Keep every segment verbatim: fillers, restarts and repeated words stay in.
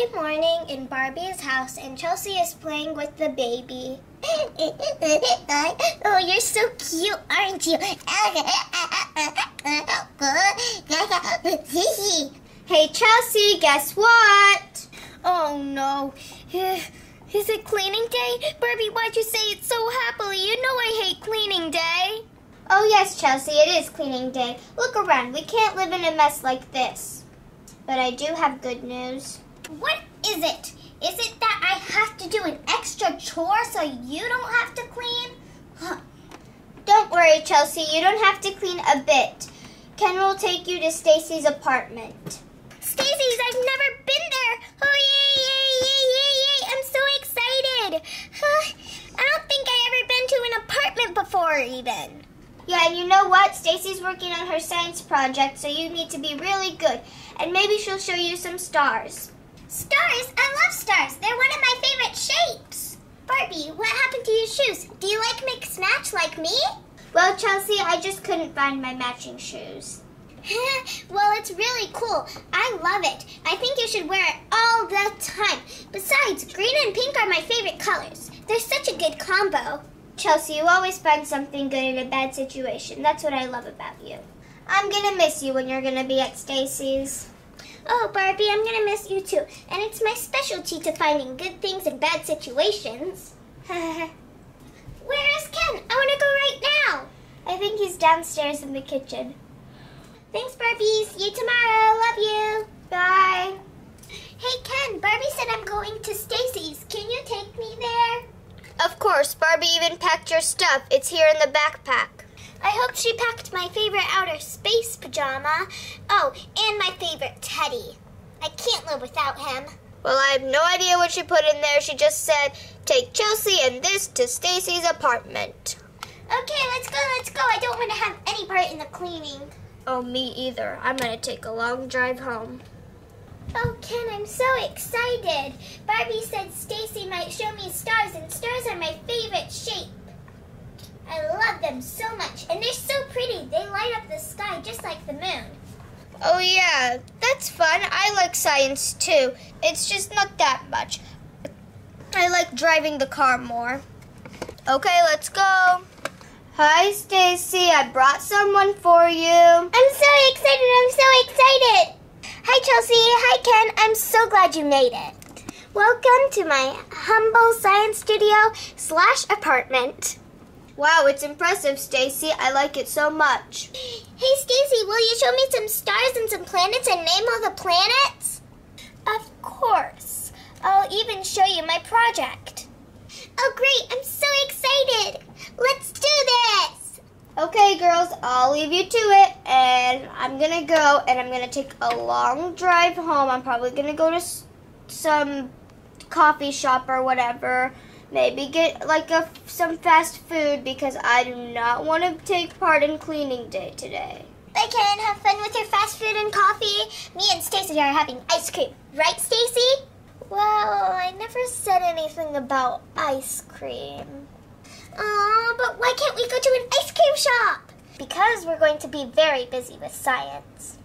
Sunday morning in Barbie's house, and Chelsea is playing with the baby. Oh, you're so cute, aren't you? Hey, Chelsea, guess what? Oh, no. Is it cleaning day? Barbie, why'd you say it so happily? You know I hate cleaning day. Oh, yes, Chelsea, it is cleaning day. Look around. We can't live in a mess like this. But I do have good news. What is it? Is it that I have to do an extra chore so you don't have to clean? Huh. Don't worry, Chelsea. You don't have to clean a bit. Ken will take you to Stacie's apartment. Stacie's? I've never been there. Oh, yay, yay, yay, yay, yay. I'm so excited. Huh. I don't think I've ever been to an apartment before, even. Yeah, and you know what? Stacie's working on her science project, so you need to be really good. And maybe she'll show you some stars. Stars? I love stars. They're one of my favorite shapes. Barbie, what happened to your shoes? Do you like mixed match like me? Well, Chelsea, I just couldn't find my matching shoes. Well, it's really cool. I love it. I think you should wear it all the time. Besides, green and pink are my favorite colors. They're such a good combo. Chelsea, you always find something good in a bad situation. That's what I love about you. I'm going to miss you when you're going to be at Stacie's. Oh, Barbie, I'm going to miss you too. And it's my specialty to finding good things in bad situations. Where is Ken? I want to go right now. I think he's downstairs in the kitchen. Thanks, Barbie. See you tomorrow. Love you. Bye. Hey, Ken, Barbie said I'm going to Stacie's. Can you take me there? Of course. Barbie even packed your stuff. It's here in the backpack. I hope she packed my favorite outer space pajama. Oh, and my favorite teddy. I can't live without him. Well, I have no idea what she put in there. She just said, take Chelsea and this to Stacie's apartment. Okay, let's go, let's go. I don't want to have any part in the cleaning. Oh, me either. I'm going to take a long drive home. Oh, Ken, I'm so excited. Barbie said Stacie might show me stars, and stars are my favorite shape. I love them so much, and they're so pretty. They light up the sky just like the moon. Oh yeah, that's fun. I like science too. It's just not that much. I like driving the car more. Okay, let's go. Hi, Stacie. I brought someone for you. I'm so excited. I'm so excited. Hi, Chelsea. Hi, Ken. I'm so glad you made it. Welcome to my humble science studio slash apartment. Wow, it's impressive, Stacie. I like it so much. Hey, Stacie, will you show me some stars and some planets and name all the planets? Of course. I'll even show you my project. Oh, great. I'm so excited. Let's do this. Okay, girls, I'll leave you to it, and I'm going to go, and I'm going to take a long drive home. I'm probably going to go to some coffee shop or whatever. Maybe get like a, some fast food because I do not want to take part in cleaning day today. Bye, Ken. Have fun with your fast food and coffee. Me and Stacie are having ice cream. Right, Stacie? Well, I never said anything about ice cream. Aw, but why can't we go to an ice cream shop? Because we're going to be very busy with science.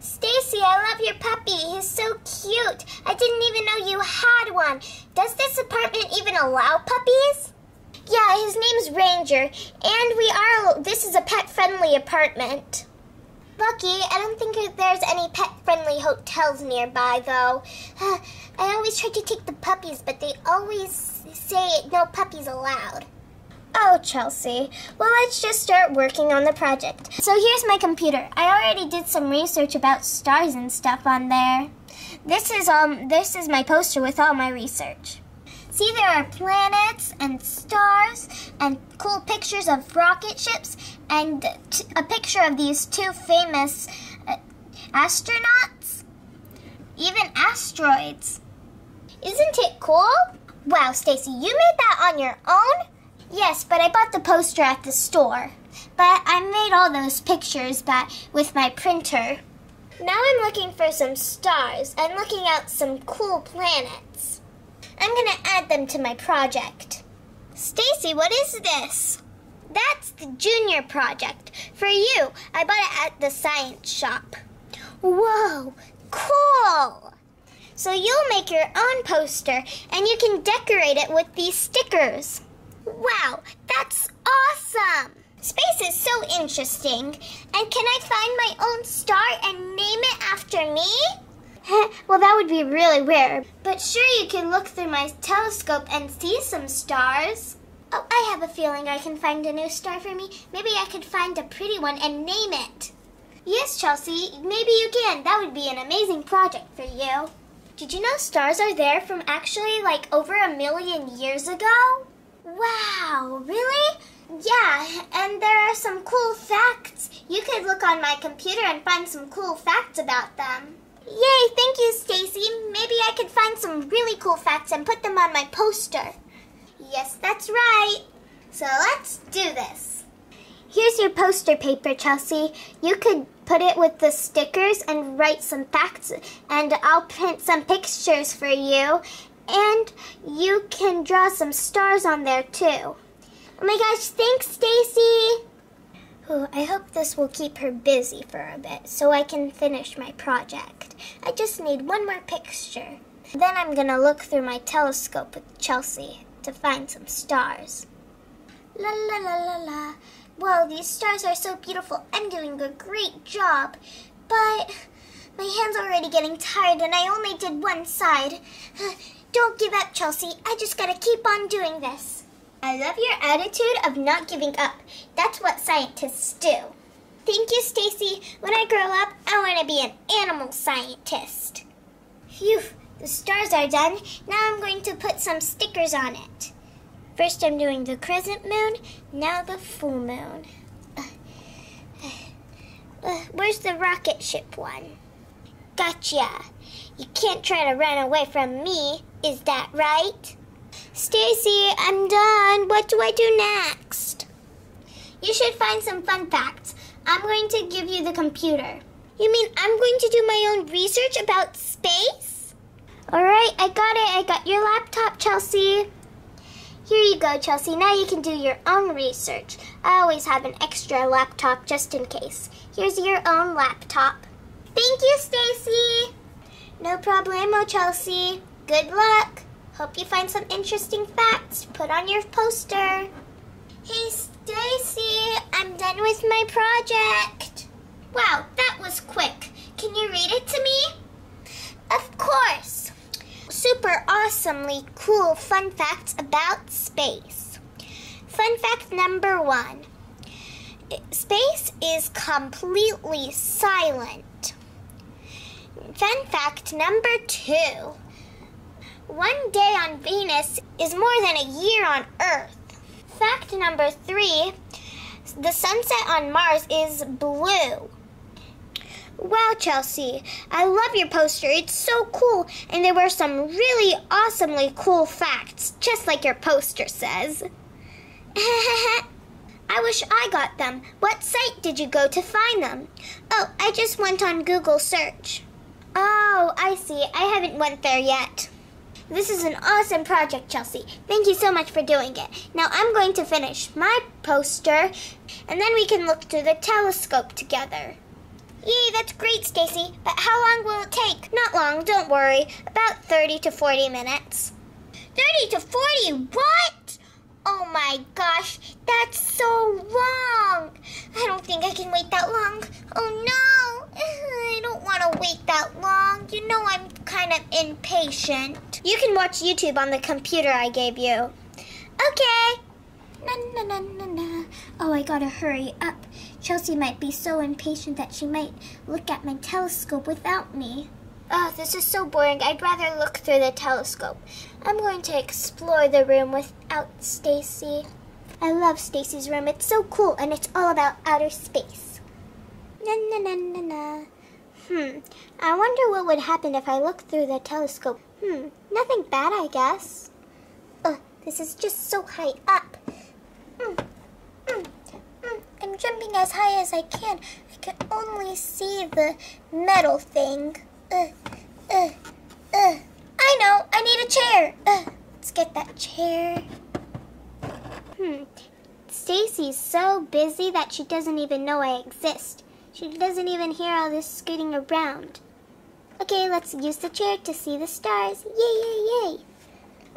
Stacie, I love your puppy. He's so cute. I didn't even know you had one. Does this apartment even allow puppies? Yeah, his name's Ranger, and we are, this is a pet-friendly apartment. Lucky, I don't think there's any pet-friendly hotels nearby, though. I always try to take the puppies, but they always say no puppies allowed. Oh, Chelsea. Well, let's just start working on the project. So here's my computer. I already did some research about stars and stuff on there. This is um this is my poster with all my research. See, there are planets and stars and cool pictures of rocket ships and a picture of these two famous uh, astronauts, even asteroids. Isn't it cool? Wow, Stacie, you made that on your own? Yes, but I bought the poster at the store. But I made all those pictures back with my printer. Now I'm looking for some stars and looking out some cool planets. I'm going to add them to my project. Stacie, what is this? That's the junior project. For you, I bought it at the science shop. Whoa, cool! So you'll make your own poster, and you can decorate it with these stickers. Wow, that's awesome! Space is so interesting. And can I find my own star and name it after me? Well, that would be really weird. But sure, you can look through my telescope and see some stars. Oh, I have a feeling I can find a new star for me. Maybe I could find a pretty one and name it. Yes, Chelsea, maybe you can. That would be an amazing project for you. Did you know stars are there from actually like over a million years ago? Wow, really? Yeah, and there are some cool facts. You could look on my computer and find some cool facts about them. Yay, thank you, Stacie. Maybe I could find some really cool facts and put them on my poster. Yes, that's right. So let's do this. Here's your poster paper, Chelsea. You could put it with the stickers and write some facts, and I'll print some pictures for you. And you can draw some stars on there, too. Oh my gosh, thanks, Stacie! Ooh, I hope this will keep her busy for a bit so I can finish my project. I just need one more picture. Then I'm gonna look through my telescope with Chelsea to find some stars. La la la la la. Well, these stars are so beautiful. I'm doing a great job, but my hand's already getting tired and I only did one side. Don't give up, Chelsea. I just gotta keep on doing this. I love your attitude of not giving up. That's what scientists do. Thank you, Stacie. When I grow up, I want to be an animal scientist. Phew, the stars are done. Now I'm going to put some stickers on it. First I'm doing the crescent moon, now the full moon. Uh, uh, where's the rocket ship one? Gotcha. You can't try to run away from me, is that right? Stacie, I'm done. What do I do next? You should find some fun facts. I'm going to give you the computer. You mean I'm going to do my own research about space? All right, I got it. I got your laptop, Chelsea. Here you go, Chelsea. Now you can do your own research. I always have an extra laptop just in case. Here's your own laptop. Thank you, Stacie. No problemo, Chelsea. Good luck. Hope you find some interesting facts to put on your poster. Hey, Stacie, I'm done with my project. Wow, that was quick. Can you read it to me? Of course. Super awesomely cool fun facts about space. Fun fact number one. Space is completely silent. Fun fact number two. One day on Venus is more than a year on Earth. Fact number three, the sunset on Mars is blue. Wow, Chelsea, I love your poster. It's so cool, and there were some really awesomely cool facts, just like your poster says. I wish I got them. What site did you go to find them? Oh, I just went on Google search. Oh, I see. I haven't went there yet. This is an awesome project, Chelsea. Thank you so much for doing it. Now I'm going to finish my poster, and then we can look through the telescope together. Yay, that's great, Stacie. But how long will it take? Not long, don't worry. About thirty to forty minutes. thirty to forty? What? Oh my gosh, that's so long. I don't think I can wait that long. Oh no, I don't want to wait that long. You know I'm kind of impatient. You can watch YouTube on the computer I gave you. Okay. Na, na, na, na, na. Oh, I gotta hurry up. Chelsea might be so impatient that she might look at my telescope without me. Oh, this is so boring. I'd rather look through the telescope. I'm going to explore the room without Stacie. I love Stacie's room. It's so cool, and it's all about outer space. Na na na na na. Hmm, I wonder what would happen if I looked through the telescope. Hmm, nothing bad, I guess. Ugh, this is just so high up. Mm, mm, mm. I'm jumping as high as I can. I can only see the metal thing. Ugh, ugh, ugh. I know, I need a chair. Ugh, let's get that chair. Hmm, Stacie's so busy that she doesn't even know I exist. She doesn't even hear all this scooting around. Okay, let's use the chair to see the stars. Yay, yay, yay.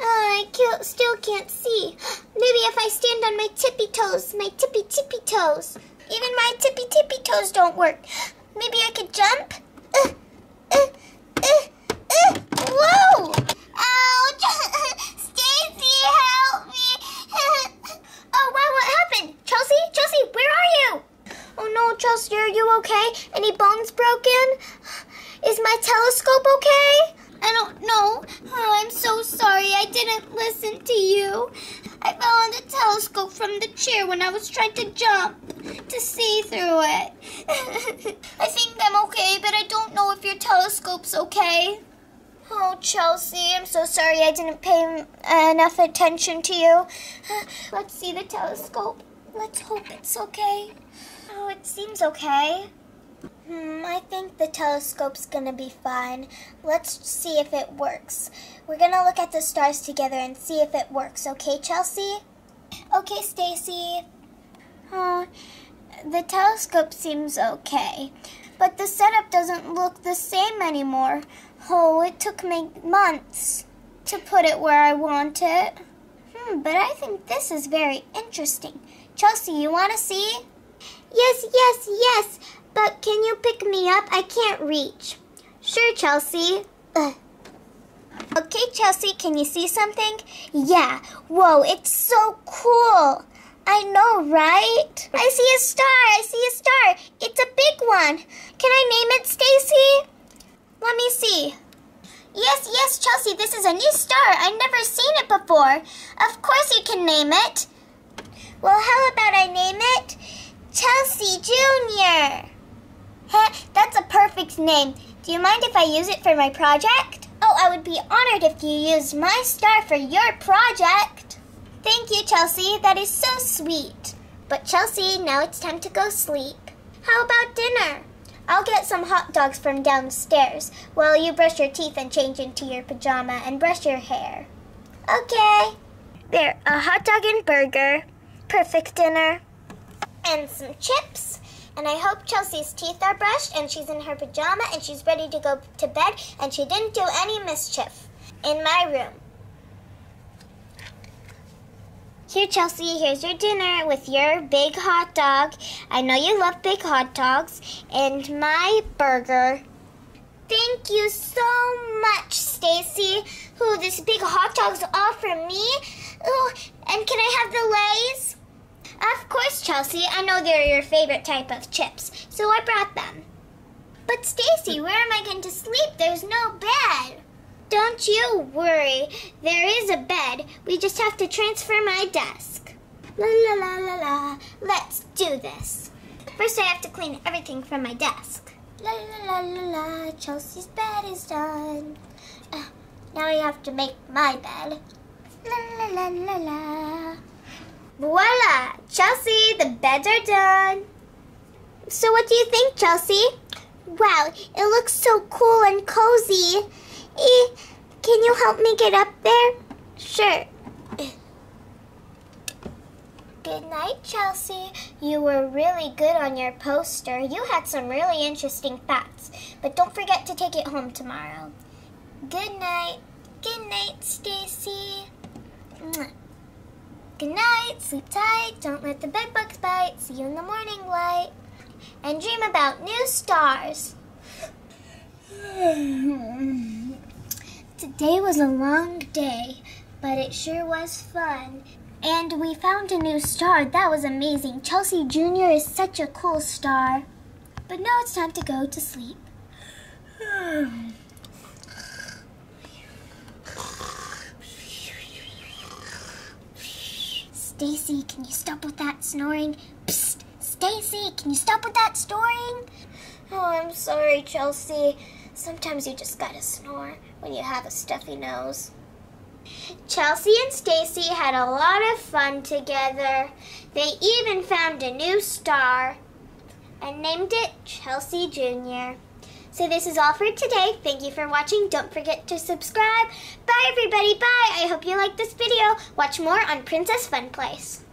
Oh, I can't, still can't see. Maybe if I stand on my tippy toes, my tippy tippy toes. Even my tippy tippy toes don't work. Maybe I could jump? Uh, uh, uh, uh. Whoa! Ouch! Stacie, help me! Oh, wow, what happened? Chelsea? Chelsea, where are you? Oh no, Chelsea, are you okay? Any bones broken? Is my telescope okay? I don't know. Oh, I'm so sorry. I didn't listen to you. I fell on the telescope from the chair when I was trying to jump to see through it. I think I'm okay, but I don't know if your telescope's okay. Oh, Chelsea, I'm so sorry I didn't pay enough attention to you. Let's see the telescope. Let's hope it's okay. Oh, it seems okay. Hmm, I think the telescope's gonna be fine. Let's see if it works. We're gonna look at the stars together and see if it works, okay, Chelsea? Okay, Stacie. Oh, the telescope seems okay, but the setup doesn't look the same anymore. Oh, it took me months to put it where I want it. Hmm, but I think this is very interesting. Chelsea, you wanna see? Yes, yes, yes. But can you pick me up? I can't reach. Sure, Chelsea. Ugh. Okay, Chelsea, can you see something? Yeah. Whoa, it's so cool. I know, right? I see a star. I see a star. It's a big one. Can I name it, Stacie? Let me see. Yes, yes, Chelsea, this is a new star. I've never seen it before. Of course you can name it. Well, how about I name it Chelsea Junior? That's a perfect name. Do you mind if I use it for my project? Oh, I would be honored if you used my star for your project. Thank you, Chelsea. That is so sweet. But Chelsea, now it's time to go sleep. How about dinner? I'll get some hot dogs from downstairs while you brush your teeth and change into your pajama and brush your hair. Okay. There, a hot dog and burger. Perfect dinner. And some chips. And I hope Chelsea's teeth are brushed and she's in her pajama and she's ready to go to bed and she didn't do any mischief in my room. Here, Chelsea, here's your dinner with your big hot dog. I know you love big hot dogs. And my burger. Thank you so much, Stacie. Ooh, this big hot dog's all for me. Ooh, and can I have the Lay's? Of course, Chelsea. I know they're your favorite type of chips, so I brought them. But Stacie, where am I going to sleep? There's no bed. Don't you worry. There is a bed. We just have to transfer my desk. La la la la la. Let's do this. First, I have to clean everything from my desk. La la la la la. Chelsea's bed is done. Uh, now I have to make my bed. La la la la la. Voila! Chelsea, the beds are done. So what do you think, Chelsea? Wow, it looks so cool and cozy. Eh, can you help me get up there? Sure. Good night, Chelsea. You were really good on your poster. You had some really interesting facts, but don't forget to take it home tomorrow. Good night. Good night, Stacie. Mwah. Good night, sleep tight, don't let the bed bugs bite, see you in the morning light, and dream about new stars. Today was a long day, but it sure was fun. And we found a new star, that was amazing. Chelsea Junior is such a cool star. But now it's time to go to sleep. Stacie, can you stop with that snoring? Psst! Stacie, can you stop with that snoring? Oh, I'm sorry, Chelsea. Sometimes you just gotta snore when you have a stuffy nose. Chelsea and Stacie had a lot of fun together. They even found a new star and named it Chelsea Junior So this is all for today. Thank you for watching. Don't forget to subscribe. Bye, everybody. Bye. I hope you liked this video. Watch more on Princess Fun Place.